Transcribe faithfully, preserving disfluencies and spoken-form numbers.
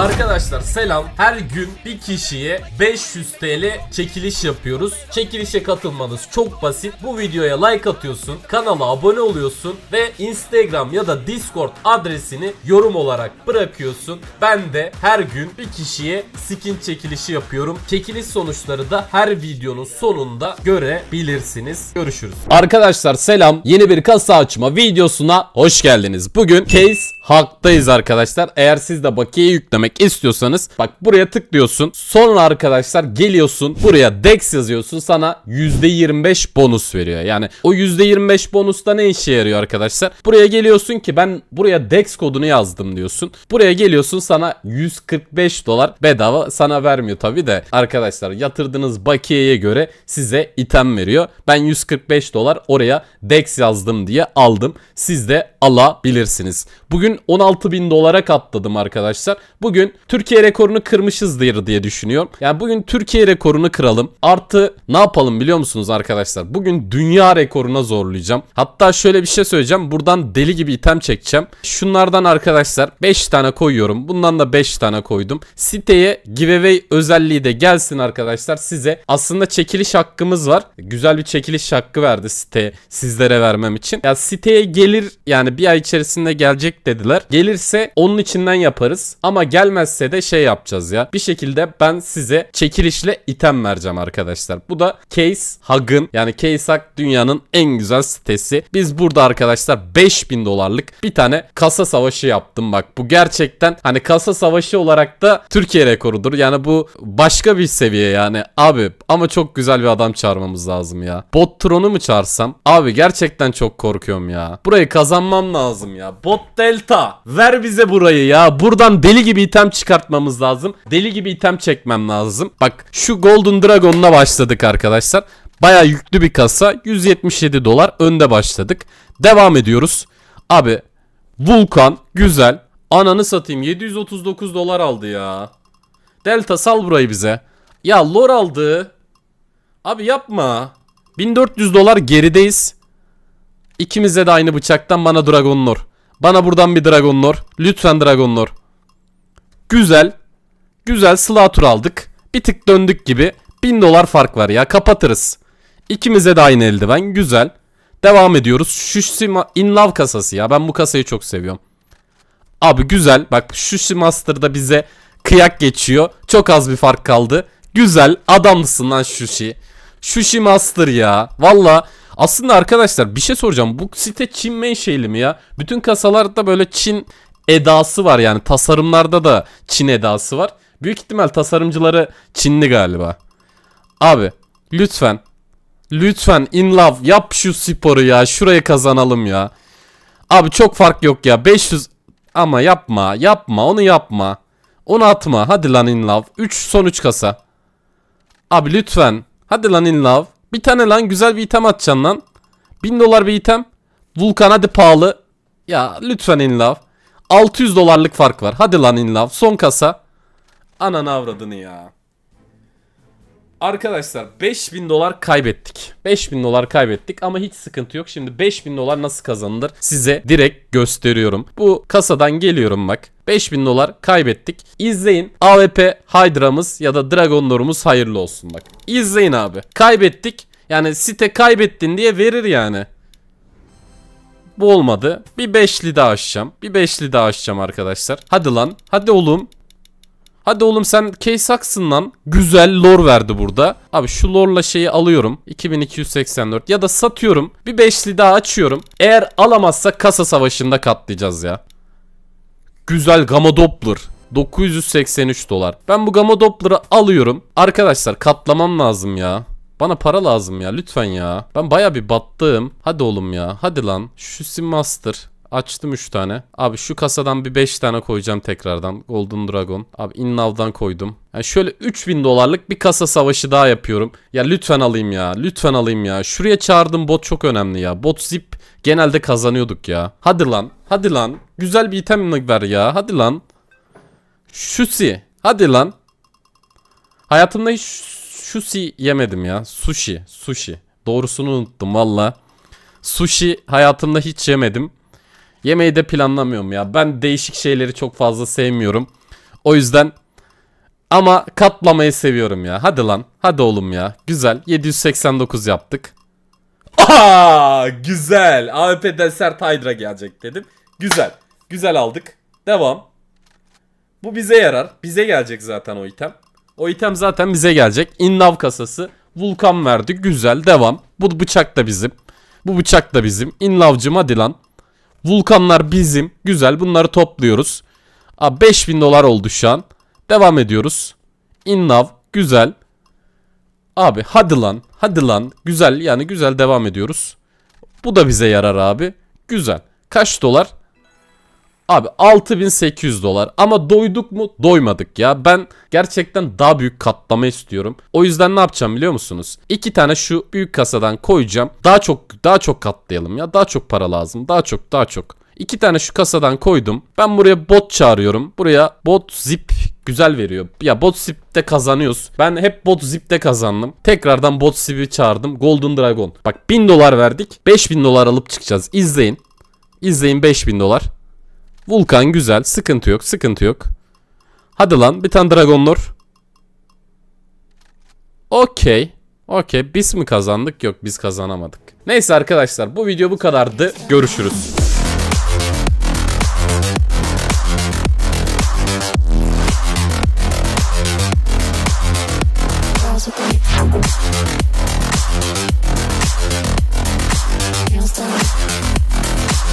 Arkadaşlar selam. Her gün bir kişiye beş yüz TL çekiliş yapıyoruz. Çekilişe katılmanız çok basit. Bu videoya like atıyorsun, kanala abone oluyorsun ve Instagram ya da Discord adresini yorum olarak bırakıyorsun. Ben de her gün bir kişiye skin çekilişi yapıyorum. Çekiliş sonuçları da her videonun sonunda görebilirsiniz. Görüşürüz. Arkadaşlar selam. Yeni bir kasa açma videosuna hoş geldiniz. Bugün CaseHug'dayız arkadaşlar. Eğer siz de bakiye yüklemek istiyorsanız bak buraya tıklıyorsun. Sonra arkadaşlar geliyorsun. Buraya DEX yazıyorsun. Sana yüzde yirmi beş bonus veriyor. Yani o yüzde yirmi beş bonusta ne işe yarıyor arkadaşlar? Buraya geliyorsun ki ben buraya DEX kodunu yazdım diyorsun. Buraya geliyorsun, sana yüz kırk beş dolar bedava, sana vermiyor tabi de arkadaşlar, yatırdığınız bakiyeye göre size item veriyor. Ben yüz kırk beş dolar oraya DEX yazdım diye aldım. Siz de alabilirsiniz. Bugün on altı bin dolara katladım arkadaşlar. Bugün Bugün Türkiye rekorunu kırmışızdır diye düşünüyorum. Yani bugün Türkiye rekorunu kıralım. Artı ne yapalım biliyor musunuz arkadaşlar? Bugün dünya rekoruna zorlayacağım. Hatta şöyle bir şey söyleyeceğim. Buradan deli gibi item çekeceğim. Şunlardan arkadaşlar beş tane koyuyorum. Bundan da beş tane koydum. Siteye giveaway özelliği de gelsin arkadaşlar size. Aslında çekiliş hakkımız var. Güzel bir çekiliş hakkı verdi siteye, sizlere vermem için. Ya siteye gelir, yani bir ay içerisinde gelecek dediler. Gelirse onun içinden yaparız. Ama gel Gelmezse de şey yapacağız ya. Bir şekilde ben size çekilişle item vereceğim arkadaşlar. Bu da CaseHug'ın, yani CaseHug dünyanın en güzel sitesi. Biz burada arkadaşlar beş bin dolarlık bir tane kasa savaşı yaptım. Bak bu gerçekten hani kasa savaşı olarak da Türkiye rekorudur. Yani bu başka bir seviye yani abi, ama çok güzel bir adam çağırmamız lazım ya. Bottron'u mu çağırsam? Abi gerçekten çok korkuyorum ya. Burayı kazanmam lazım ya. Bot Delta ver bize burayı ya. Buradan deli gibi item çıkartmamız lazım. Deli gibi item çekmem lazım. Bak şu Golden Dragon'la başladık arkadaşlar. Bayağı yüklü bir kasa. yüz yetmiş yedi dolar önde başladık. Devam ediyoruz. Abi Vulkan güzel. Ananı satayım, yedi yüz otuz dokuz dolar aldı ya. Delta sal burayı bize. Ya lore aldı. Abi yapma. bin dört yüz dolar gerideyiz. İkimize de aynı bıçaktan. Bana Dragon Lore. Bana buradan bir Dragon Lore. Lütfen Dragon Lore. Güzel. Güzel slatur aldık. Bir tık döndük gibi. bin dolar fark var ya. Kapatırız. İkimize de aynı eldiven. Güzel. Devam ediyoruz. Sushi In Love kasası ya. Ben bu kasayı çok seviyorum. Abi güzel. Bak Sushi Master'da bize kıyak geçiyor. Çok az bir fark kaldı. Güzel. Adamsın lan Sushi. Sushi Master ya. Valla. Aslında arkadaşlar bir şey soracağım. Bu site Çin menşeli mi ya? Bütün kasalarda böyle Çin edası var, yani tasarımlarda da Çin edası var. Büyük ihtimal tasarımcıları Çinli galiba. Abi lütfen, lütfen In Love yap şu sporu ya. Şurayı kazanalım ya. Abi çok fark yok ya, beş yüz. Ama yapma, yapma, onu yapma. Onu atma, hadi lan In Love. Üç son üç kasa. Abi lütfen, hadi lan In Love. Bir tane lan güzel bir item atacaksın lan. Bin dolar bir item. Vulkan hadi pahalı. Ya lütfen In Love. Altı yüz dolarlık fark var. Hadi lan In Love. Son kasa. Ananı avradını ya. Arkadaşlar beş bin dolar kaybettik. beş bin dolar kaybettik ama hiç sıkıntı yok. Şimdi beş bin dolar nasıl kazanılır size direkt gösteriyorum. Bu kasadan geliyorum bak. beş bin dolar kaybettik. İzleyin. A W P Hydra'mız ya da Dragon Lore'umuz hayırlı olsun bak. İzleyin abi. Kaybettik. Yani site kaybettin diye verir yani. Bu olmadı. Bir beşli daha açacağım. Bir beşli daha açacağım arkadaşlar. Hadi lan. Hadi oğlum. Hadi oğlum sen CaseHug'sın lan. Güzel lore verdi burada. Abi şu lore'la şeyi alıyorum. iki bin iki yüz seksen dört ya da satıyorum. Bir beşli daha açıyorum. Eğer alamazsa kasa savaşında katlayacağız ya. Güzel Gamma Doppler. dokuz yüz seksen üç dolar. Ben bu Gamma Doppler'ı alıyorum. Arkadaşlar katlamam lazım ya. Bana para lazım ya lütfen ya. Ben baya bir battım. Hadi oğlum ya. Hadi lan. Sushi Master. Açtım üç tane. Abi şu kasadan bir beş tane koyacağım tekrardan. Golden Dragon. Abi In Love'dan koydum. Yani şöyle üç bin dolarlık bir kasa savaşı daha yapıyorum. Ya lütfen alayım ya. Lütfen alayım ya. Şuraya çağırdığım bot çok önemli ya. Bot zip genelde kazanıyorduk ya. Hadi lan. Hadi lan. Güzel bir item ver ya. Hadi lan. Sushi. Hadi lan. Hayatımda hiç sushi yemedim ya. Sushi. Sushi. Doğrusunu unuttum valla. Sushi hayatımda hiç yemedim. Yemeği de planlamıyorum ya. Ben değişik şeyleri çok fazla sevmiyorum. O yüzden ama katlamayı seviyorum ya. Hadi lan. Hadi oğlum ya. Güzel. yedi yüz seksen dokuz yaptık. Aa, güzel. A W P Desert Hydra gelecek dedim. Güzel. Güzel aldık. Devam. Bu bize yarar. Bize gelecek zaten o item. O item zaten bize gelecek. In Love kasası. Vulkan verdi. Güzel. Devam. Bu bıçak da bizim. Bu bıçak da bizim. In Love'cım hadi lan. Vulkanlar bizim. Güzel. Bunları topluyoruz. Aa, beş bin dolar oldu şu an. Devam ediyoruz. In Love. Güzel. Abi hadi lan. Hadi lan. Güzel. Yani güzel devam ediyoruz. Bu da bize yarar abi. Güzel. Kaç dolar? Abi altı bin sekiz yüz dolar. Ama doyduk mu? Doymadık ya. Ben gerçekten daha büyük katlama istiyorum. O yüzden ne yapacağım biliyor musunuz? İki tane şu büyük kasadan koyacağım. Daha çok daha çok katlayalım ya. Daha çok para lazım. Daha çok daha çok. İki tane şu kasadan koydum. Ben buraya bot çağırıyorum. Buraya bot zip güzel veriyor. Ya bot zip'te kazanıyoruz. Ben hep bot zip'te kazandım. Tekrardan bot zip'i çağırdım. Golden Dragon. Bak bin dolar verdik. beş bin dolar alıp çıkacağız. İzleyin. İzleyin beş bin dolar. Vulkan güzel. Sıkıntı yok. Sıkıntı yok. Hadi lan. Bir tane Dragon Lore. Okey. Okey. Biz mi kazandık? Yok, biz kazanamadık. Neyse arkadaşlar. Bu video bu kadardı. Görüşürüz.